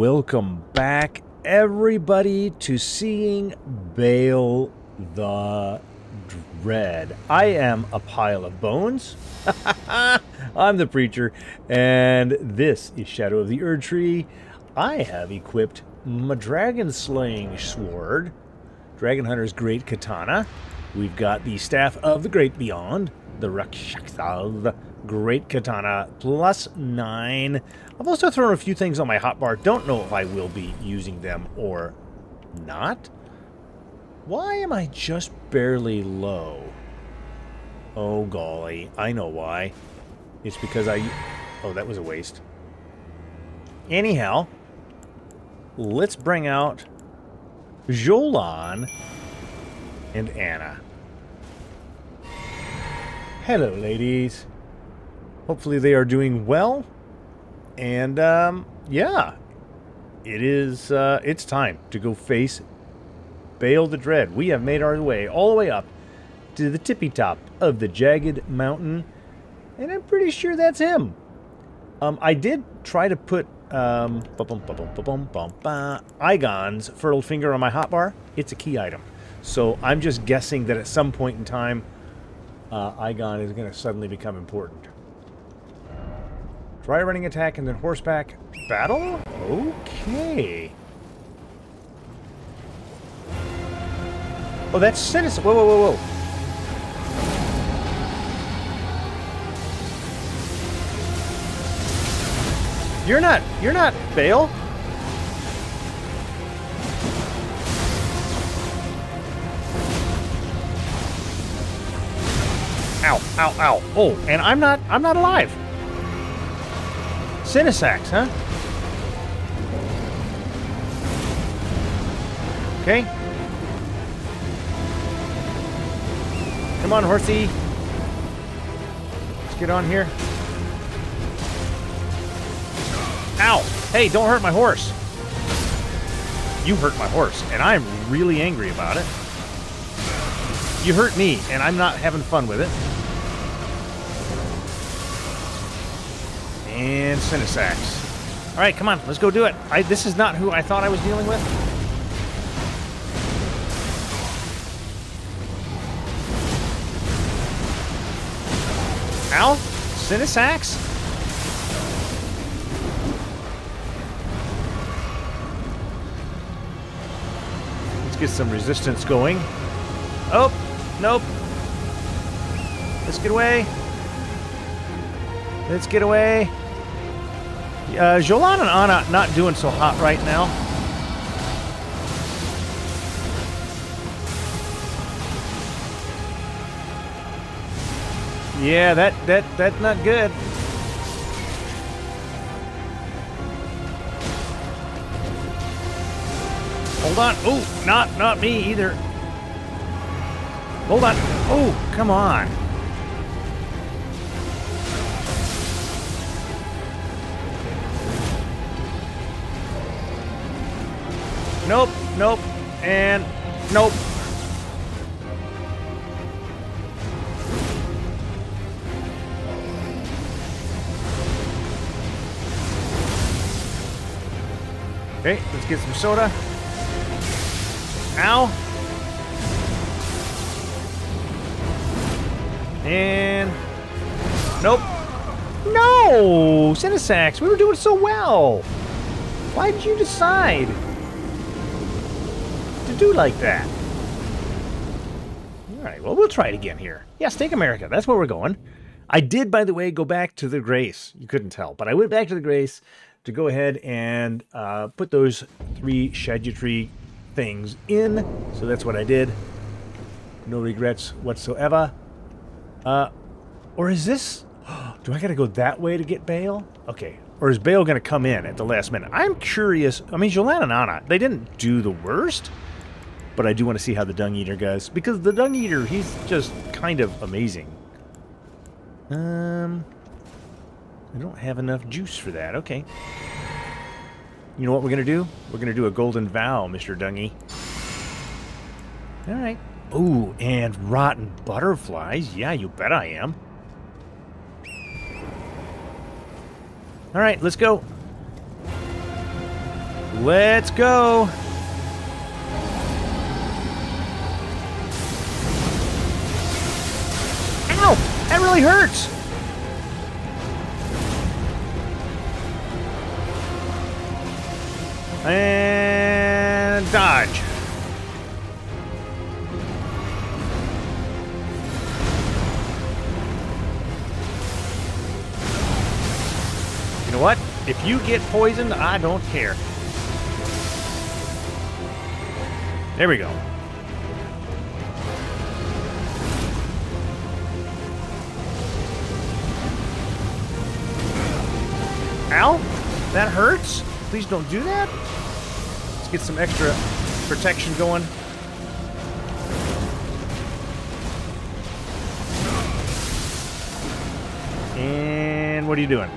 Welcome back, everybody, to seeing Bayle the Dread. I am a pile of bones. I'm the preacher, and this is Shadow of the Erdtree. I have equipped my Dragon Slaying Sword, Dragon Hunter's Great Katana. We've got the Staff of the Great Beyond, the Rakshasa Great Katana, +9. I've also thrown a few things on my hotbar. Don't know if I will be using them or not. Why am I just barely low? Oh, golly. I know why. It's because I... Oh, that was a waste. Anyhow, let's bring out Jolan and Anna. Hello, ladies. Hopefully they are doing well, and yeah, it is. It's time to go face Bayle the Dread. We have made our way all the way up to the tippy top of the Jagged Mountain, and I'm pretty sure that's him. I did try to put Igon's Fertile Finger on my hotbar. It's a key item, so I'm just guessing that at some point in time, Igon is going to suddenly become important. Dry running attack and then horseback battle? Okay. Oh, that's Senessax. Whoa, whoa, whoa, whoa. You're not Bayle. Ow, ow, ow. Oh, and I'm not alive. Senessax, huh? Okay. Come on, horsey. Let's get on here. Ow! Hey, don't hurt my horse. You hurt my horse, and I'm really angry about it. You hurt me, and I'm not having fun with it. And Senessax. All right, come on, let's go do it. This is not who I thought I was dealing with. Ow, Senessax. Let's get some resistance going. Oh, nope. Let's get away. Let's get away. Jolan and Anna not doing so hot right now. Yeah, that's not good. Hold on. Oh, not me either. Hold on. Oh, come on. Nope, nope, and nope. Okay, let's get some soda. Ow. And nope. No! Senessax, we were doing so well. Why did you decide to do like that? All right, well, we'll try it again here. Yes, take America. That's where we're going. I did, by the way, go back to the Grace. You couldn't tell, but I went back to the Grace to go ahead and put those 3 Shadow things in. So that's what I did. No regrets whatsoever. Or is this... Do I got to go that way to get Bayle? Okay. Or is Bayle going to come in at the last minute? I'm curious. I mean, Jolan and Anna, they didn't do the worst. But I do want to see how the Dung Eater goes, because the Dung Eater, he's just kind of amazing. I don't have enough juice for that. Okay. You know what we're going to do? We're going to do a golden vow, Mr. Dungy. All right. Ooh, and rotten butterflies. Yeah, you bet I am. All right, let's go. Let's go. Ow! That really hurts. And dodge. You know what? If you get poisoned, I don't care. There we go. Ow! That hurts. Please don't do that. Let's get some extra protection going. And what are you doing?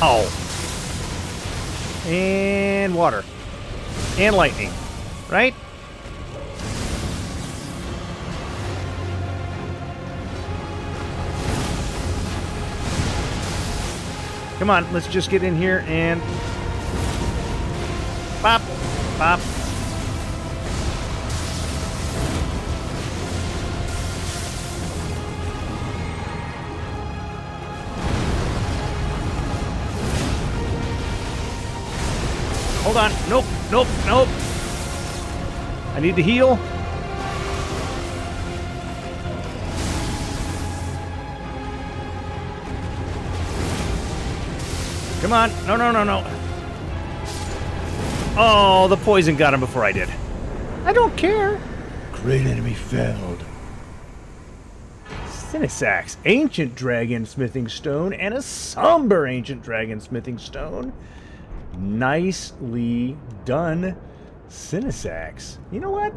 Oh, and water, and lightning, right? Come on, let's just get in here and pop, pop. Hold on. Nope. Nope. Nope. I need to heal. Come on. No, no, no, no. Oh, the poison got him before I did. I don't care. Great enemy felled. Senessax, ancient dragon smithing stone, and a somber ancient dragon smithing stone. Nicely done, Senessax. You know what?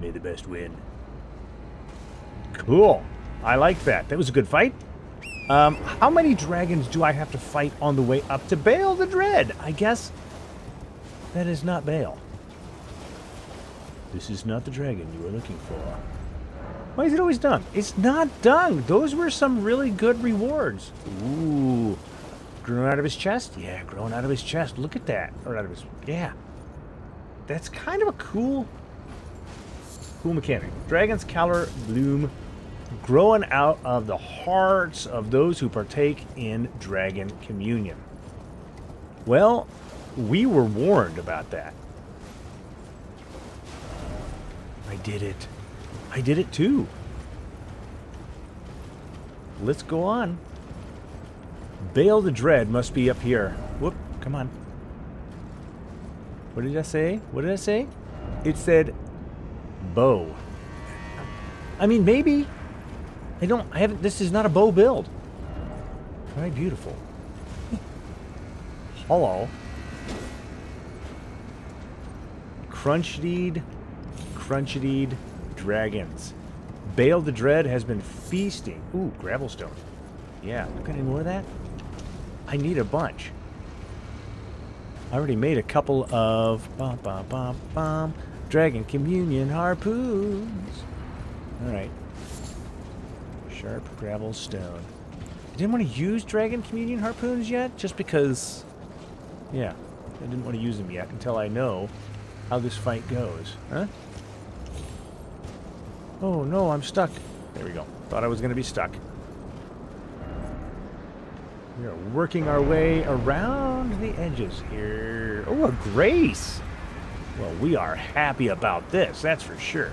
May the best win. Cool. I like that. That was a good fight. How many dragons do I have to fight on the way up to Bayle the Dread? I guess that is not Bayle. This is not the dragon you were looking for. Why is it always dung? It's not dung. Those were some really good rewards. Ooh. Grown out of his chest? Yeah, grown out of his chest. Look at that. Or out of his... Yeah. That's kind of a cool mechanic. Dragon's Caelid Bloom, growing out of the hearts of those who partake in Dragon Communion. Well, we were warned about that. I did it. I did it too. Let's go on. Bayle the Dread must be up here. Whoop, come on. What did I say? What did I say? It said bow. I mean, maybe. I haven't, this is not a bow build. Very beautiful. Hello. Crunchitied dragons. Bayle the Dread has been feasting. Ooh, gravelstone. Yeah, we got any more of that? I need a bunch. I already made a couple of Dragon Communion harpoons. All right. Sharp gravel stone. I didn't want to use Dragon Communion harpoons yet, just because, yeah, I didn't want to use them yet until I know how this fight goes. Huh? Oh no, I'm stuck. There we go. Thought I was going to be stuck. We are working our way around the edges here. Oh, a grace! Well, we are happy about this, that's for sure.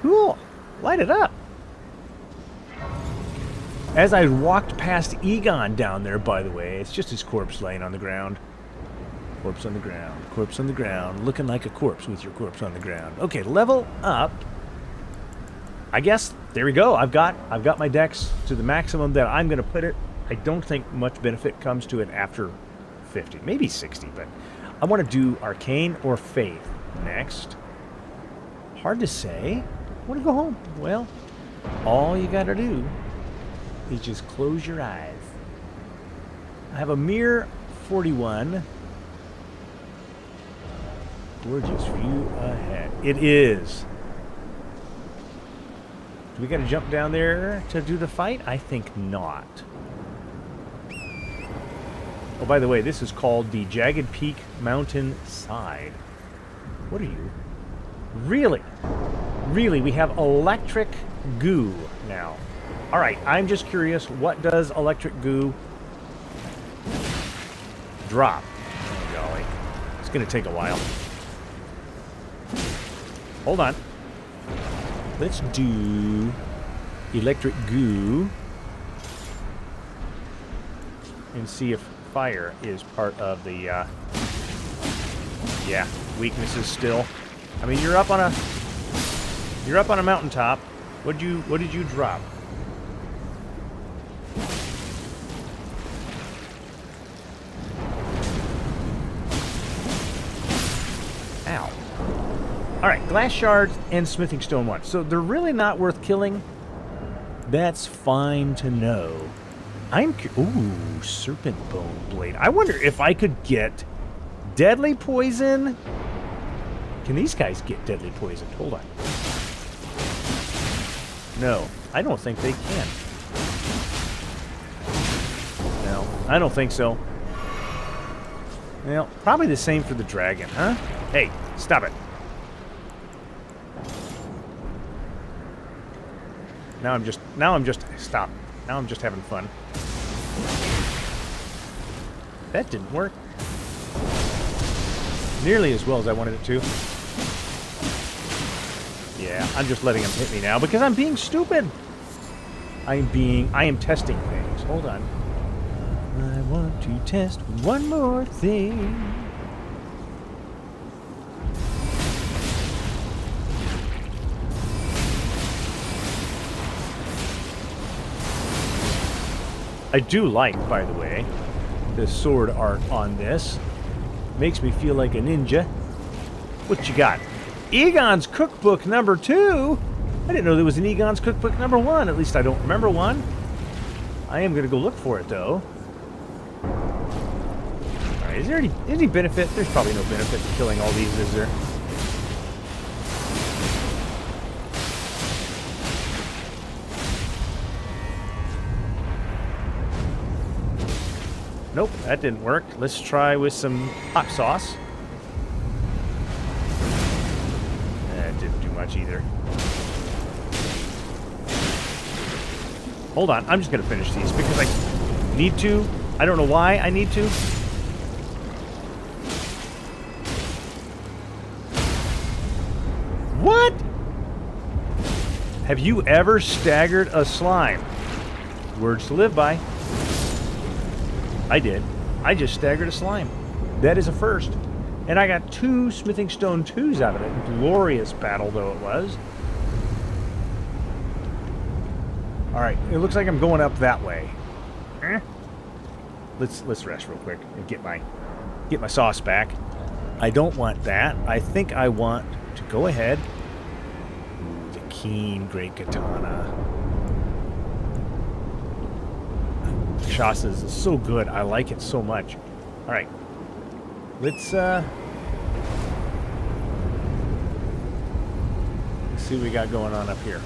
Cool. Light it up. As I walked past Igon down there, by the way, it's just his corpse laying on the ground. Corpse on the ground. Corpse on the ground. Looking like a corpse with your corpse on the ground. Okay, level up. I guess there we go. I've got my decks to the maximum that I'm going to put it. I don't think much benefit comes to it after 50, maybe 60, but I want to do Arcane or Faith next. Hard to say. I want to go home. Well, all you got to do is just close your eyes. I have a mere 41. Gorgeous view ahead. It is. Do we got to jump down there to do the fight? I think not. Oh, by the way, this is called the Jagged Peak Mountain Side. What are you? Really? Really, we have electric goo now. All right, I'm just curious, what does electric goo drop? Oh, golly. It's going to take a while. Hold on. Let's do electric goo and see if fire is part of the, yeah, weaknesses still. I mean, you're up on a mountaintop. What did you drop? Alright, glass shards and smithing stone one. So they're really not worth killing. That's fine to know. Ooh, serpent bone blade. I wonder if I could get deadly poison. Can these guys get deadly poisoned? Hold on. No, I don't think they can. No, I don't think so. Well, probably the same for the dragon, huh? Hey, stop it. Stop. Now I'm just having fun. That didn't work. Nearly as well as I wanted it to. Yeah, I'm just letting him hit me now because I'm being stupid. I am testing things. Hold on. I want to test one more thing. I do like, by the way, the sword art on this. Makes me feel like a ninja. What you got? Igon's Cookbook number 2? I didn't know there was an Igon's Cookbook number 1. At least I don't remember one. I am going to go look for it, though. All right, is there any benefit? There's probably no benefit to killing all these, is there? Nope, that didn't work. Let's try with some hot sauce. That didn't do much either. Hold on, I'm just going to finish these because I need to. I don't know why I need to. What? Have you ever staggered a slime? Words to live by. I did. I just staggered a slime. That is a first. And I got 2 smithing stone 2s out of it. Glorious battle, though it was. Alright, it looks like I'm going up that way. Eh? Let's rest real quick and get my sauce back. I don't want that. I think I want to go ahead. Ooh, the keen great katana. Rakshasa's is so good. I like it so much. All right. Let's see what we got going on up here.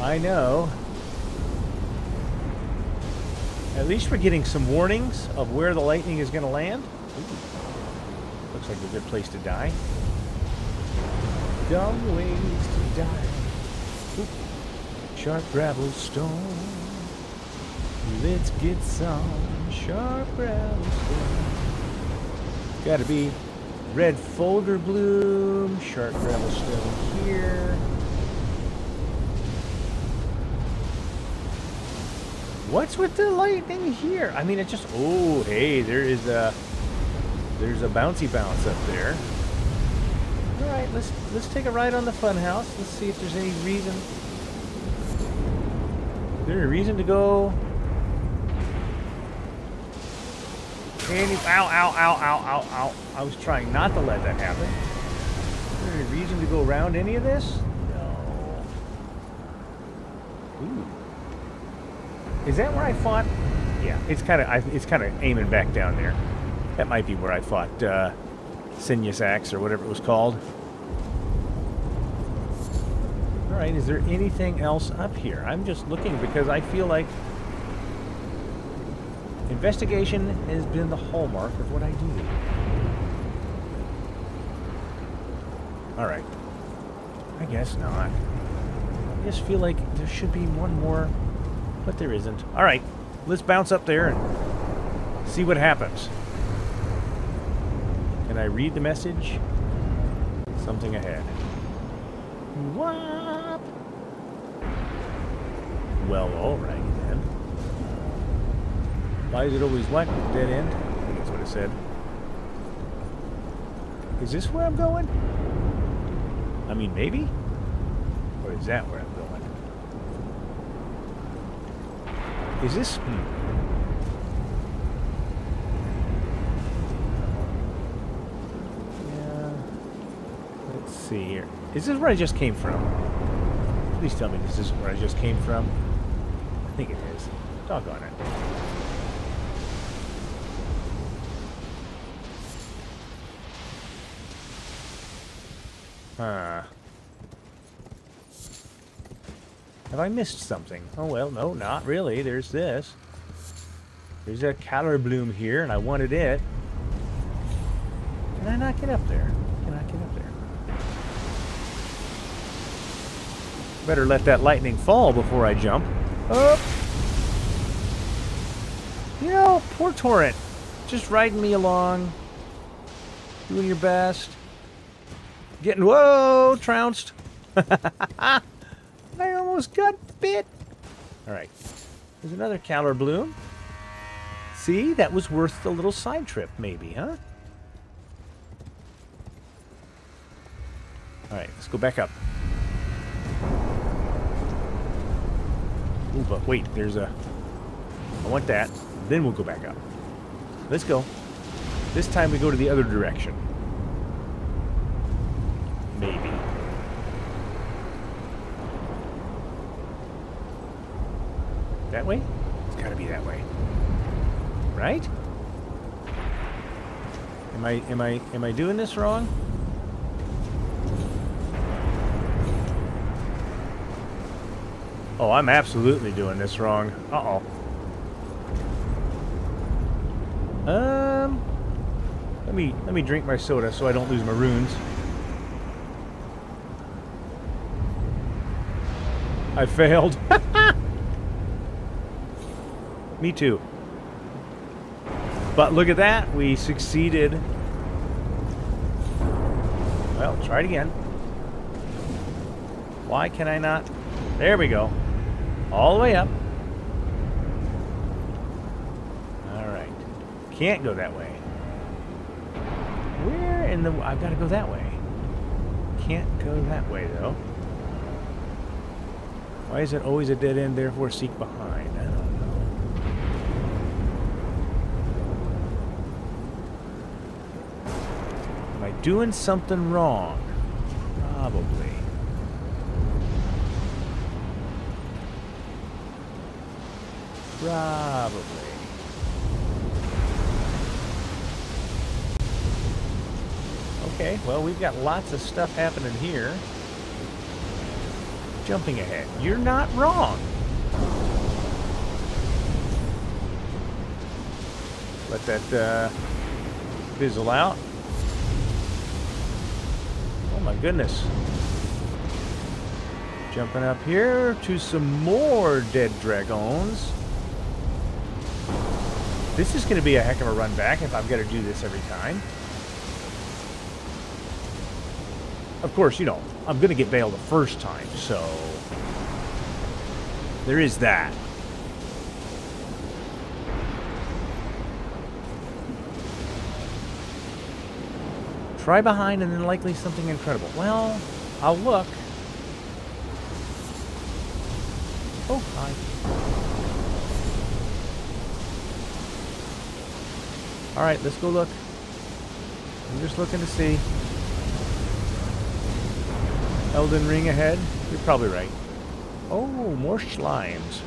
I know. At least we're getting some warnings of where the lightning is going to land. Ooh. Looks like a good place to die. Dumb ways to die. Oop. Sharp gravel stone. Let's get some sharp brown stone. Gotta be red folder bloom, sharp gravel stone here. What's with the lightning here? I mean, it just, oh, hey, there's a bouncy bounce up there. All right, let's take a ride on the fun house. Let's see if there's any reason. Is there a reason to go? Ow. I was trying not to let that happen. Is there any reason to go around any of this? No. Ooh. Is that where I fought? Yeah, it's kind of aiming back down there. That might be where I fought Senessax or whatever it was called. All Alright, is there anything else up here? I'm just looking because I feel like investigation has been the hallmark of what I do. Alright. I guess not. I just feel like there should be one more, but there isn't. Alright, let's bounce up there and see what happens. Can I read the message? Something ahead. What? Well, alright then. Why is it always what? Dead end? I think that's what it said. Is this where I'm going? I mean, maybe? Or is that where I'm going? Is this... Yeah. Let's see here. Is this where I just came from? Please tell me this is where I just came from. I think it is. Doggone it. Have I missed something? Oh well, no, not really. There's this. There's a Caelid Bloom here, and I wanted it. Can I not get up there? Can I get up there? Better let that lightning fall before I jump. Oh! You know, poor Torrent. Just riding me along. Doing your best. Getting, whoa, trounced. I almost got bit. Alright. There's another Caelid Bloom. See, that was worth the little side trip, maybe, huh? Alright, let's go back up. Ooh, but wait, there's a... I want that. Then we'll go back up. Let's go. This time we go to the other direction. Maybe. That way? It's gotta be that way. Right? Am I doing this wrong? Oh, I'm absolutely doing this wrong. Uh-oh. Let me drink my soda so I don't lose my runes. I failed. Me too. But look at that, we succeeded. Well, try it again. Why can I not? There we go. All the way up. Alright. Can't go that way. Where in the... I've got to go that way. Can't go that way, though. Why is it always a dead end, therefore seek behind? I don't know. Am I doing something wrong? Probably. Probably. Okay, well, we've got lots of stuff happening here. Jumping ahead. You're not wrong. Let that fizzle out. Oh my goodness. Jumping up here to some more dead dragons. This is going to be a heck of a run back if I'm going to do this every time. Of course, you know, I'm going to get Bayle the first time, so... There is that. Try behind and then likely something incredible. Well, I'll look. Oh, hi. All right, let's go look. I'm just looking to see. Elden Ring ahead. You're probably right. Oh, more slimes.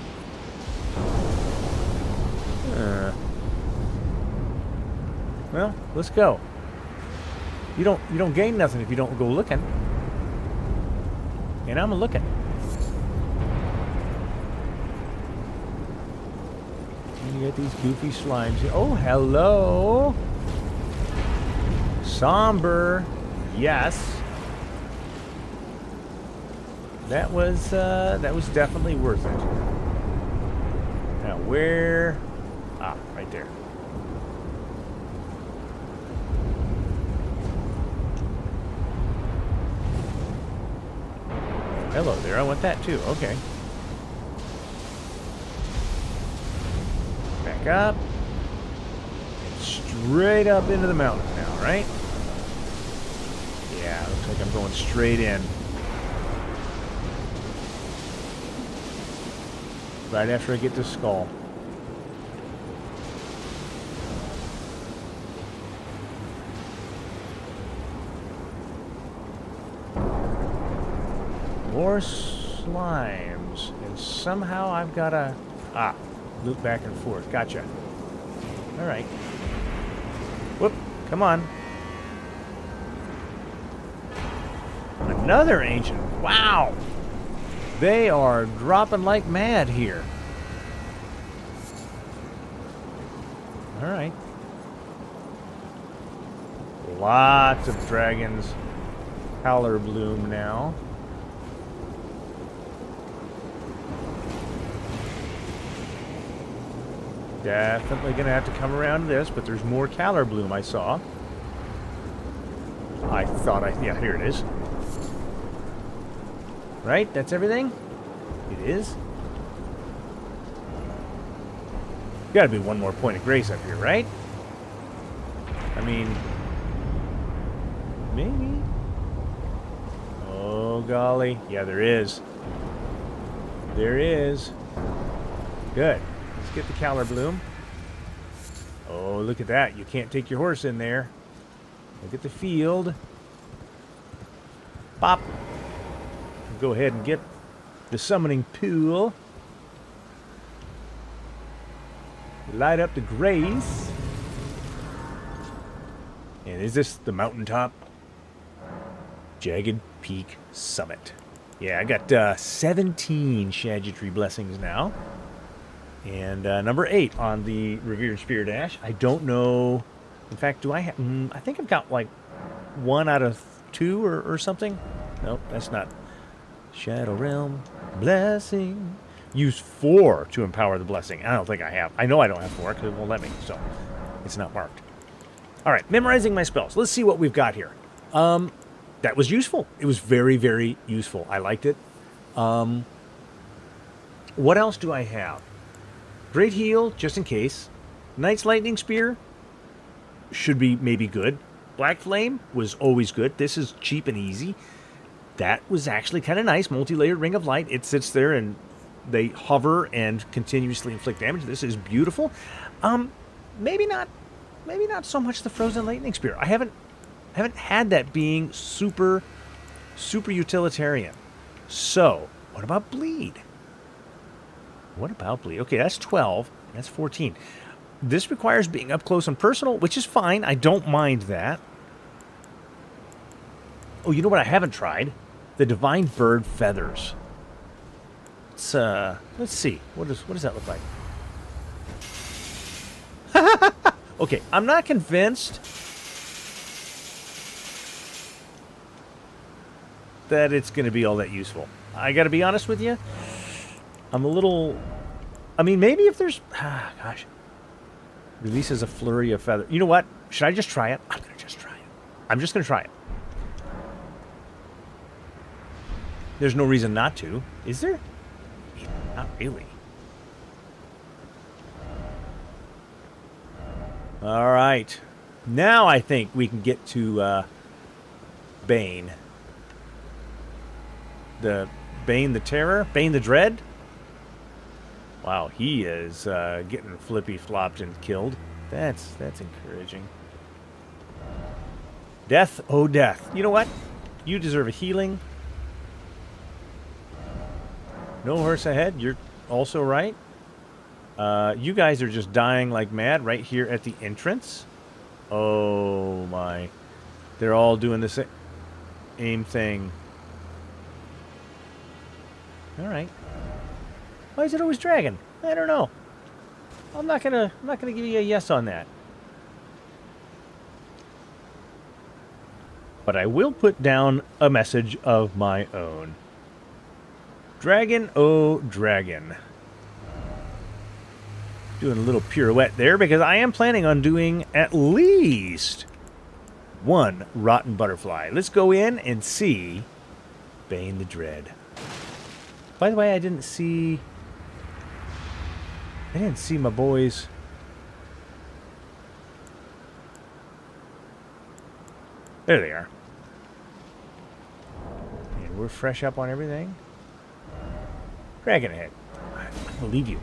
Well, let's go. You don't gain nothing if you don't go looking. And I'm looking. And you got these goofy slimes. Oh, hello! Somber. Yes. That was definitely worth it. Now where? Ah, right there. Hello there, I want that too, okay. Back up. And straight up into the mountain now, right? Yeah, looks like I'm going straight in. Right after I get this skull. More slimes, and somehow I've got to loop back and forth. Gotcha. All right. Whoop! Come on. Another ancient. Wow. They are dropping like mad here. All right. Lots of dragons. Caelid Bloom now. Definitely gonna have to come around this, but there's more Caelid Bloom I saw. Yeah, here it is. Right? That's everything? It is? Gotta be one more point of grace up here, right? I mean, maybe? Oh, golly. Yeah, there is. There is. Good. Get the Caelid Bloom. Oh, look at that. You can't take your horse in there. Look at the field. Pop. Go ahead and get the summoning pool. Light up the grace. And is this the mountaintop? Jagged Peak Summit. Yeah, I got 17 Scadutree blessings now. And number 8 on the Revere Spear Dash. I don't know. In fact, do I have... I think I've got like 1 out of 2 or something. Nope, that's not. Shadow Realm. Blessing. Use 4 to empower the blessing. I don't think I have. I know I don't have 4 because it won't let me. So it's not marked. All right, memorizing my spells. Let's see what we've got here. That was useful. It was very, very useful. I liked it. What else do I have? Great Heal, just in case. Knight's Lightning Spear should be maybe good. Black Flame was always good. This is cheap and easy. That was actually kind of nice. Multi-layered Ring of Light. It sits there and they hover and continuously inflict damage. This is beautiful. Maybe not so much the Frozen Lightning Spear. I haven't had that being super, super utilitarian. So, what about Bleed? What about Bleed? Okay, that's 12. That's 14. This requires being up close and personal, which is fine. I don't mind that. Oh, you know what I haven't tried? The Divine Bird Feathers. Let's see. What does that look like? Okay, I'm not convinced that it's going to be all that useful. I got to be honest with you. I'm a little... I mean, maybe if there's... gosh. Releases a flurry of feather. You know what? Should I just try it? I'm going to just try it. I'm just going to try it. There's no reason not to. Is there? Yeah, not really. All right. Now I think we can get to Bane. The Bayle the Terror? Bayle the Dread? Wow, he is getting flippy flopped and killed. That's encouraging. Death, oh death. You know what? You deserve a healing. No horse ahead. You're also right. You guys are just dying like mad right here at the entrance. Oh my. They're all doing the same thing. All right. Why is it always dragon? I don't know. I'm not gonna give you a yes on that. But I will put down a message of my own. Dragon, oh dragon. Doing a little pirouette there because I am planning on doing at least one rotten butterfly. Let's go in and see Bayle the Dread. By the way, I didn't see my boys. There they are. And we're fresh up on everything. Dragon ahead. I believe you.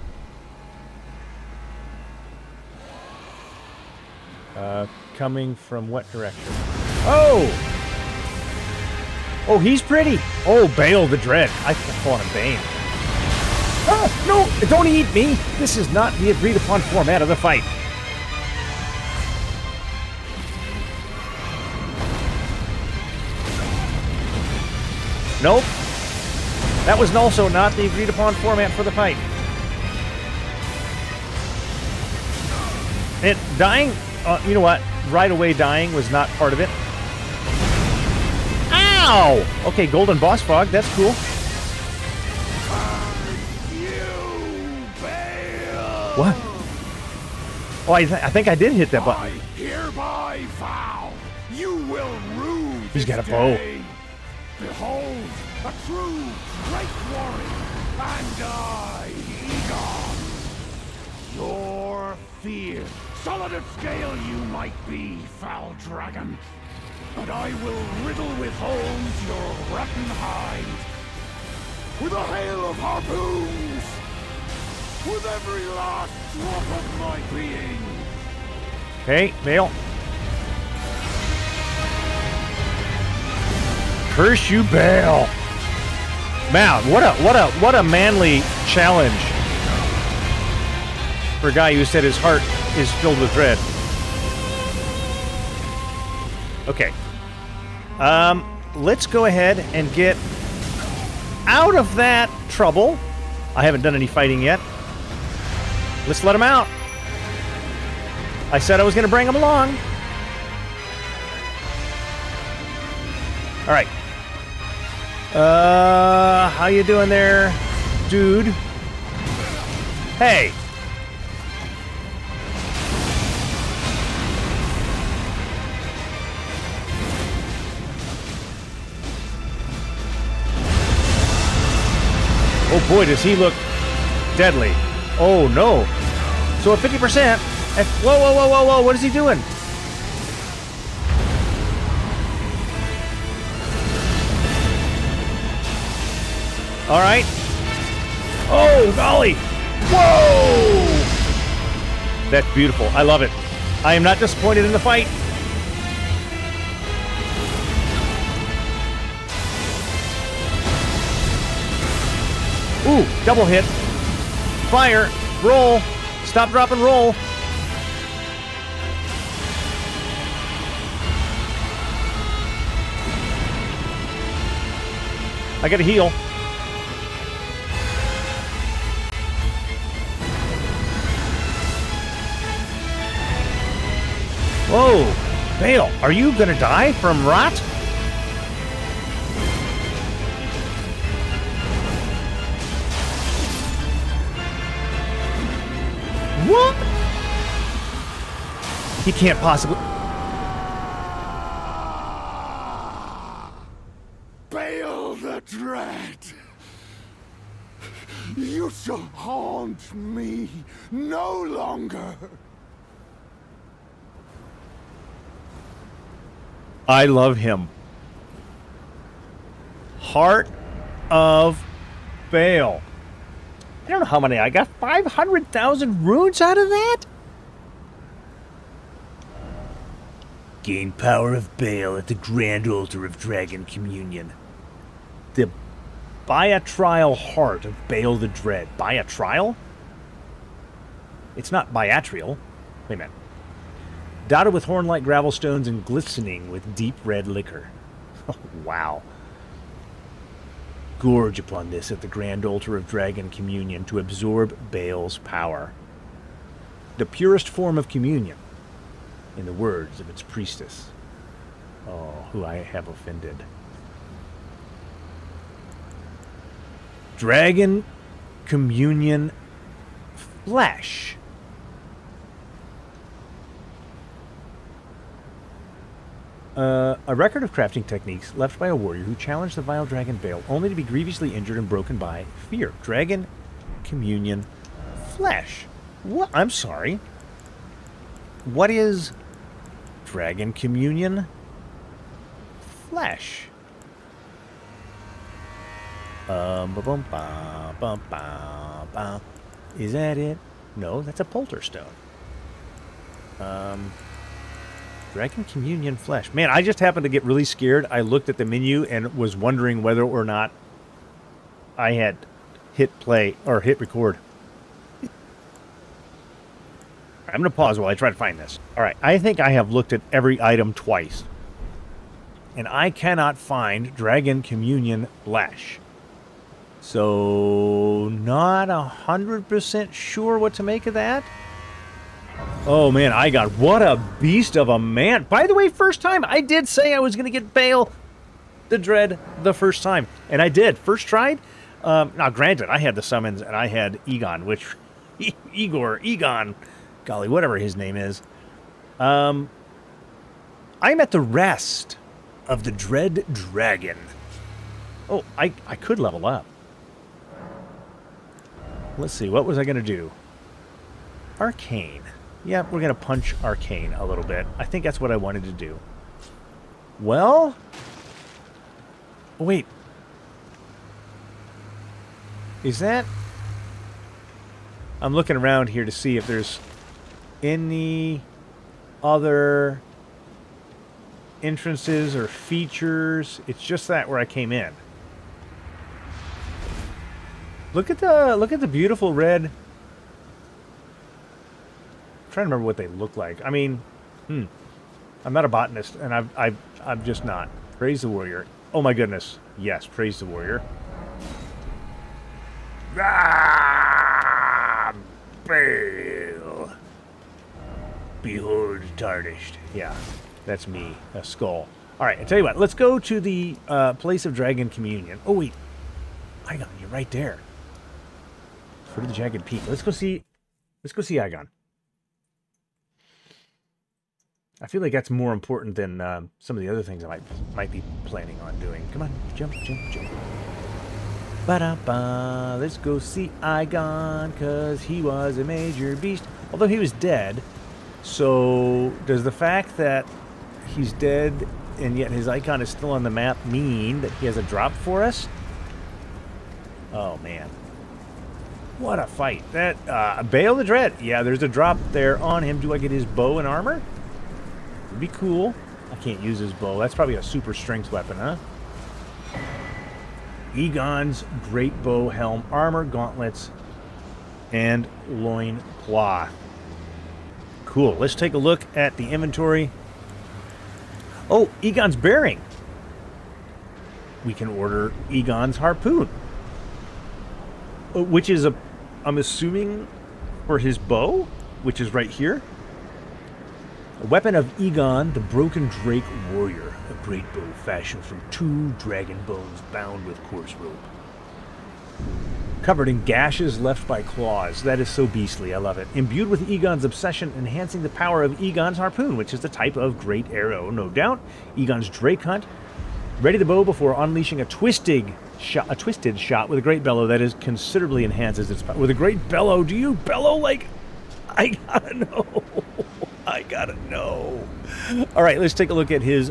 Coming from what direction? Oh! Oh, he's pretty. Oh, Bayle the Dread. I call him Bane. Ah, no, don't eat me. This is not the agreed upon format of the fight. Nope. That was also not the agreed upon format for the fight. It dying, you know what? Right away dying was not part of it. Ow! Okay, golden boss fog, that's cool. You, Bayle. What? Oh, I think I did hit that button. I hereby vow you will rue. He's got a bow. Behold, a true great warrior, and I, Igon. Your fear, solid at scale you might be, foul dragon. But I will riddle with holes your rotten hide. With a hail of harpoons. With every last drop of my being. Hey, Bayle. Curse you, Bayle. Wow, what a manly challenge. For a guy who said his heart is filled with dread. Okay. Let's go ahead and get out of that trouble. I haven't done any fighting yet. Let's let him out. I said I was going to bring him along. All right. How you doing there, dude? Hey. Oh boy, does he look deadly. Oh no. So at 50%, whoa, whoa, whoa, whoa, whoa, what is he doing? All right. Oh, golly. Whoa! That's beautiful. I love it. I am not disappointed in the fight. Ooh, double hit. Fire. Roll. Stop, drop, and roll. I gotta heal. Whoa. Bayle, are you gonna die from rot? What? He can't possibly. Bayle the Dread. You shall haunt me no longer. I love him. Heart of Bayle. I don't know how many. I got 500,000 runes out of that? Gain power of Bayle at the Grand Altar of Dragon Communion. By a trial heart of Bayle the Dread. By a trial? It's not biatrial. Wait a minute. Dotted with horn-like gravel stones and glistening with deep red liquor. Oh, wow. Gorge upon this at the Grand Altar of Dragon Communion to absorb Bayle's power. the purest form of communion, in the words of its priestess. Oh, who I have offended. Dragon Communion Flesh. A record of crafting techniques left by a warrior who challenged the vile Dragon Bayle only to be grievously injured and broken by fear. Dragon Communion Flesh. What? I'm sorry. What is Dragon Communion Flesh? Is that it? No, that's a polterstone. Dragon Communion Flesh. Man, I just happened to get really scared. I looked at the menu and was wondering whether or not I had hit play or hit record. I'm going to pause while I try to find this. All right, I think I have looked at every item twice. And I cannot find Dragon Communion Flesh. So, not 100% sure what to make of that. Oh man, I got, what a beast of a man. By the way, first time, I did say I was going to get Bayle the Dread the first time. And I did, first tried. Now granted, I had the summons and I had Igon, which, Igon, golly, whatever his name is. I'm at the rest of the Dread Dragon. Oh, I could level up. Let's see, what was I going to do? Arcane. Yeah, we're going to punch Arcane a little bit. I think that's what I wanted to do. Well... wait. Is that... I'm looking around here to see if there's any other entrances or features. It's just that where I came in. Look at the beautiful red... I'm trying to remember what they look like. I mean, I'm not a botanist, and I'm just not. Praise the warrior. Oh my goodness. Yes, praise the warrior. Ah, Bayle. Behold tarnished. Yeah, that's me. A skull. All right, I tell you what. Let's go to the place of Dragon Communion. Oh wait, Igon, you're right there. Go to the Jagged Peak. Let's go see. Let's go see Igon. I feel like that's more important than some of the other things I might be planning on doing. Come on, jump, jump, jump. Ba-da-ba. Let's go see Igon, because he was a major beast. Although he was dead, so does the fact that he's dead and yet his icon is still on the map mean that he has a drop for us? Oh, man. What a fight. That Bayle the Dread. Yeah, there's a drop there on him. Do I get his bow and armor? Be cool. I can't use his bow. That's probably a super strength weapon, huh? Igon's great bow, helm, armor, gauntlets, and loin cloth. Cool. Let's take a look at the inventory. Oh, Igon's bearing. We can order Igon's harpoon, which is a, I'm assuming, for his bow, which is right here. A weapon of Igon, the Broken Drake Warrior, a great bow fashioned from two dragon bones bound with coarse rope. Covered in gashes left by claws. That is so beastly, I love it. Imbued with Igon's obsession, enhancing the power of Igon's harpoon, which is the type of great arrow, no doubt. Igon's Drake Hunt. Ready the bow before unleashing a twisted shot with a great bellow that is considerably enhances its power. With a great bellow, do you bellow like... I gotta know. I gotta know. All right, let's take a look at his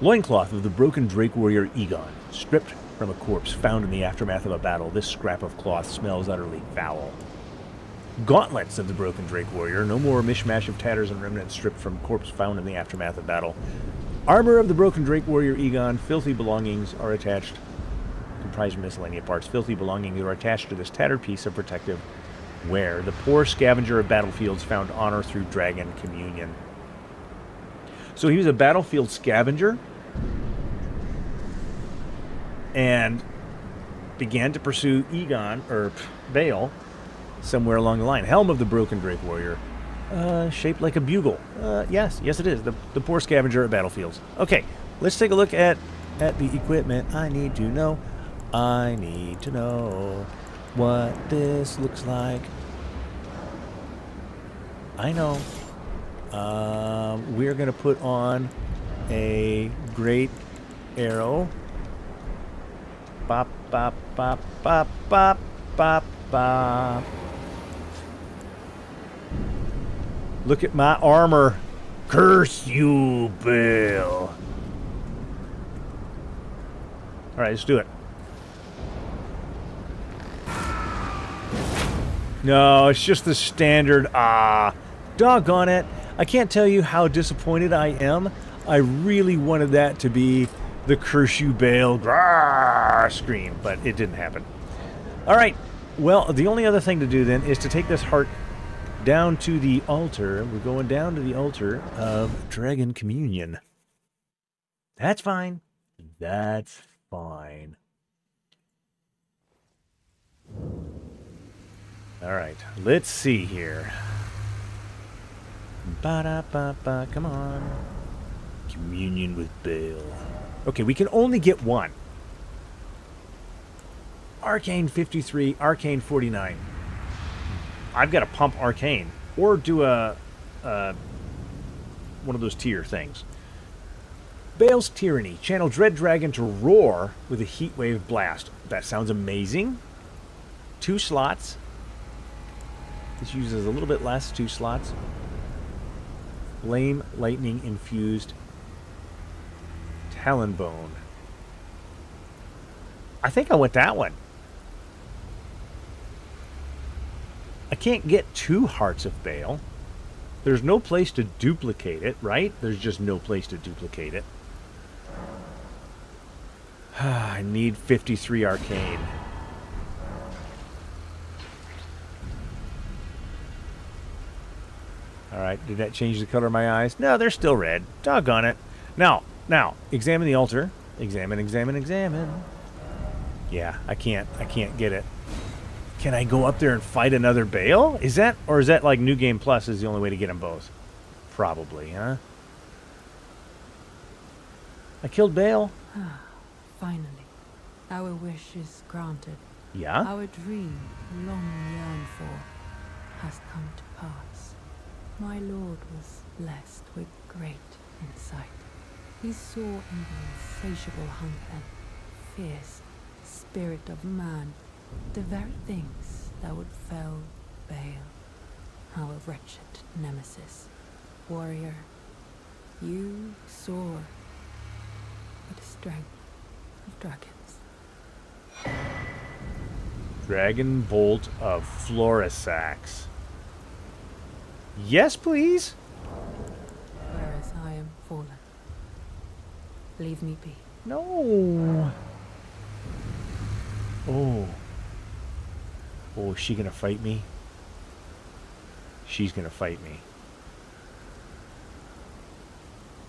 loincloth of the Broken Drake Warrior Igon. Stripped from a corpse found in the aftermath of a battle, this scrap of cloth smells utterly foul. Gauntlets of the Broken Drake Warrior. No more mishmash of tatters and remnants stripped from corpse found in the aftermath of battle. Armor of the Broken Drake Warrior Igon. Filthy belongings are attached. Comprised miscellaneous parts. Filthy belongings are attached to this tattered piece of protective where the poor scavenger of battlefields found honor through Dragon Communion. So he was a battlefield scavenger and began to pursue Igon, or Bayle, somewhere along the line. Helm of the Broken Drake Warrior. Shaped like a bugle. Yes it is. The poor scavenger at battlefields. Okay, let's take a look at the equipment. I need to know what this looks like. I know. We're gonna put on a great arrow. Bop, bop, bop, bop, bop, bop, bop. Look at my armor. Curse you, Bayle. Alright, let's do it. No, it's just the standard. Ah, doggone it. I can't tell you how disappointed I am. I really wanted that to be the Curse You Bayle scream, but it didn't happen. Alright, well, the only other thing to do then is to take this heart down to the altar. We're going down to the altar of Dragon Communion. That's fine. That's fine. Alright, let's see here. Ba-da-ba-ba, come on. Communion with Bayle. Okay, we can only get one. Arcane 53, Arcane 49. I've got to pump Arcane. Or do a one of those tier things. Bayle's Tyranny. Channel Dread Dragon to roar with a Heatwave Blast. That sounds amazing. 2 slots. This uses a little bit less, 2 slots. Flame Lightning Infused Talonbone. I think I went that one. I can't get 2 Hearts of Bayle. There's no place to duplicate it, right? There's just no place to duplicate it. I need 53 Arcane. Alright, did that change the color of my eyes? No, they're still red. Doggone it. Now, examine the altar. Examine. Yeah, I can't get it. Can I go up there and fight another Bayle? Is that like New Game Plus is the only way to get them both? Probably, huh? I killed Bayle. Finally. Our wish is granted. Yeah? Our dream, long yearned for, has come to pass. My lord was blessed with great insight. He saw in the insatiable hunger and fierce spirit of man the very things that would fell Bayle, our wretched nemesis. Warrior, you soar with the strength of dragons. Dragon bolt of Florissax. Yes, please. Whereas I am fallen, leave me be. No. Oh. Oh, is she gonna fight me? She's gonna fight me.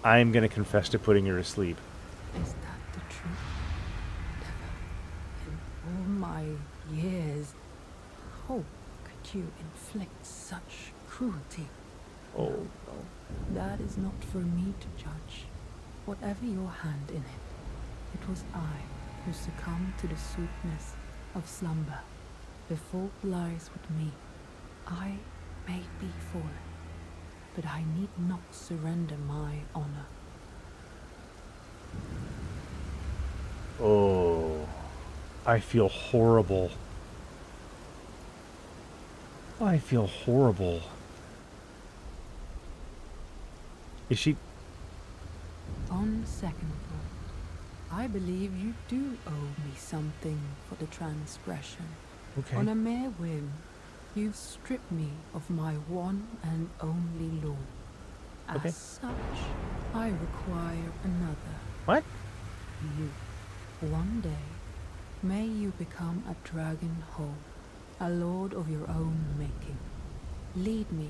I'm gonna confess to putting her to sleep. Is that the truth? Never in all my years. How could you inflict such cruelty? Oh. No, that is not for me to judge. Whatever your hand in it, it was I who succumbed to the sweetness of slumber. The fault lies with me. I may be fallen, but I need not surrender my honor. Oh, I feel horrible. I feel horrible. Is she? On second thought, I believe you do owe me something for the transgression. Okay. On a mere whim, you've stripped me of my one and only law. As such, I require another. What? You. One day, may you become a dragon whole, a lord of your own making. Lead me,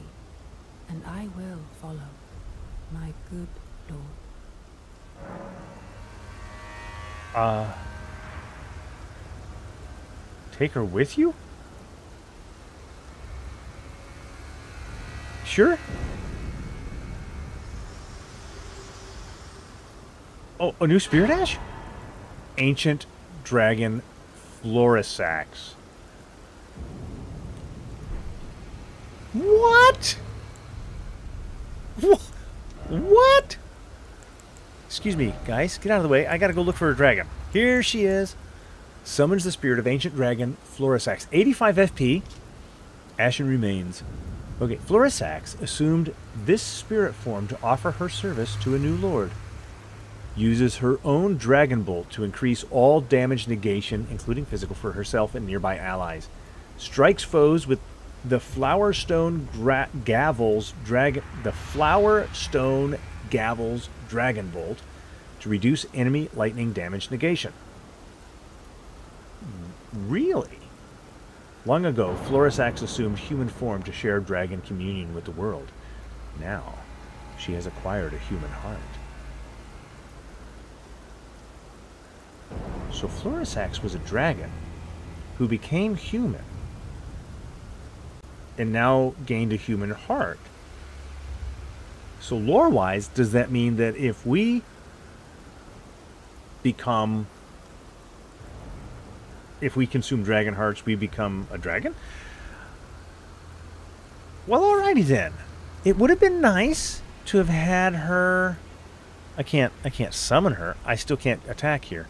and I will follow, my good lord. Take her with you? Sure. Oh, a new Spear Dash? Ancient Dragon Florissax. What? What? Excuse me, guys. Get out of the way. I gotta go look for a dragon. Here she is. Summons the spirit of Ancient Dragon Florissax. 85 FP. Ashen remains. Okay, Florissax assumed this spirit form to offer her service to a new lord. Uses her own dragon bolt to increase all damage negation, including physical, for herself and nearby allies. Strikes foes with the Flowerstone Gavels Dragon Dragon Bolt to reduce enemy lightning damage negation. Really? Long ago, Florissax assumed human form to share Dragon Communion with the world. Now, she has acquired a human heart. So Florissax was a dragon who became human and now gained a human heart. So lore-wise, does that mean that if we become... if we consume dragon hearts, we become a dragon? Well, alrighty then. It would have been nice to have had her... I can't summon her. I still can't attack here.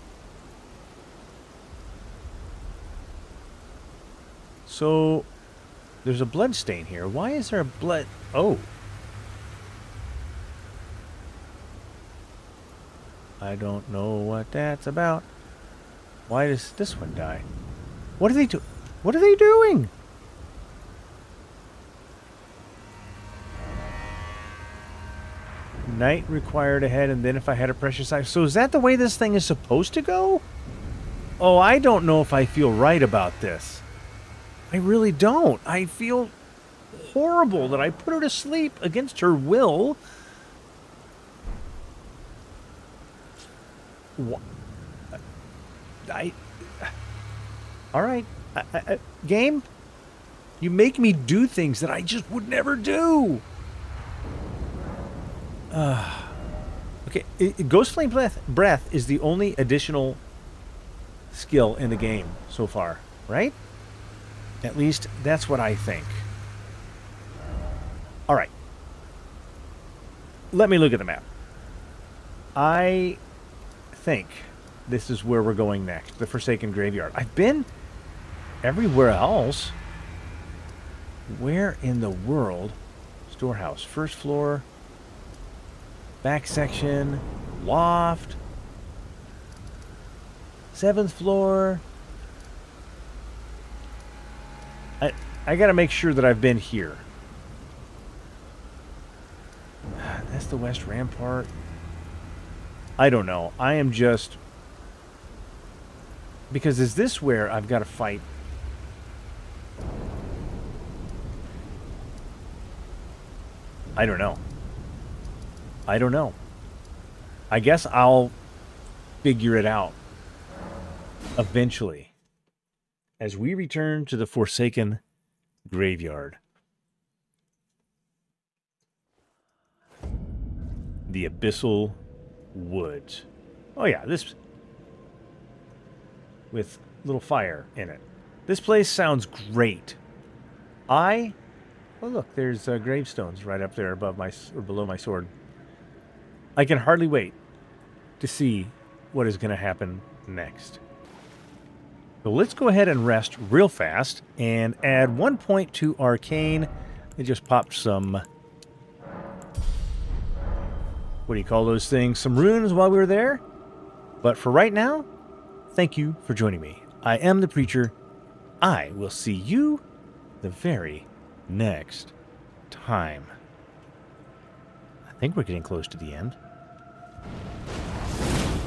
So... there's a blood stain here. Why is there a blood... oh. I don't know what that's about. Why does this one die? What are they do? What are they doing? Knight required ahead, and then if I had a precious item. So is that the way this thing is supposed to go? Oh, I don't know if I feel right about this. I really don't. I feel horrible that I put her to sleep against her will. All right, game, you make me do things that I just would never do. Okay, Ghost Flame Breath is the only additional skill in the game so far, right? At least that's what I think. All right. Let me look at the map. I think this is where we're going next. The Forsaken Graveyard. I've been everywhere else. Where in the world? Storehouse. First floor. Back section. Loft. Seventh floor. I gotta make sure that I've been here. That's the West Rampart. I don't know. I am just... because is this where I've got to fight? I don't know. I don't know. I guess I'll figure it out eventually as we return to the Forsaken Graveyard. The Abyssal Woods. Oh yeah, this... with little fire in it. This place sounds great. Oh look, there's gravestones right up there above my, or below my sword. I can hardly wait to see what is going to happen next. So let's go ahead and rest real fast and add 1 point to Arcane. It just popped some... what do you call those things? Some runes while we were there. But for right now, thank you for joining me. I am the Preacher. I will see you the very next time. I think we're getting close to the end.